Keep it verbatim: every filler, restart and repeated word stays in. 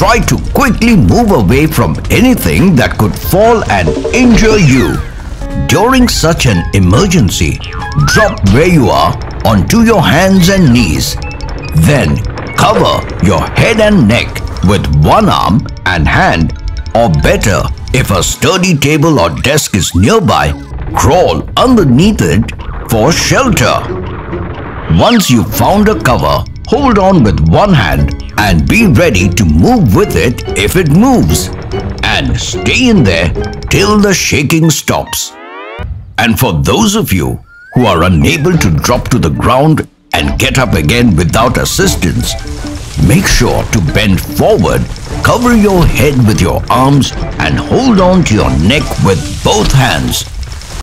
try to quickly move away from anything that could fall and injure you. During such an emergency, drop where you are onto your hands and knees. Then cover your head and neck with one arm and hand, or better, if a sturdy table or desk is nearby, crawl underneath it for shelter. Once you've found a cover, hold on with one hand and be ready to move with it if it moves, and stay in there till the shaking stops. And for those of you who are unable to drop to the ground and get up again without assistance, make sure to bend forward, cover your head with your arms and hold on to your neck with both hands.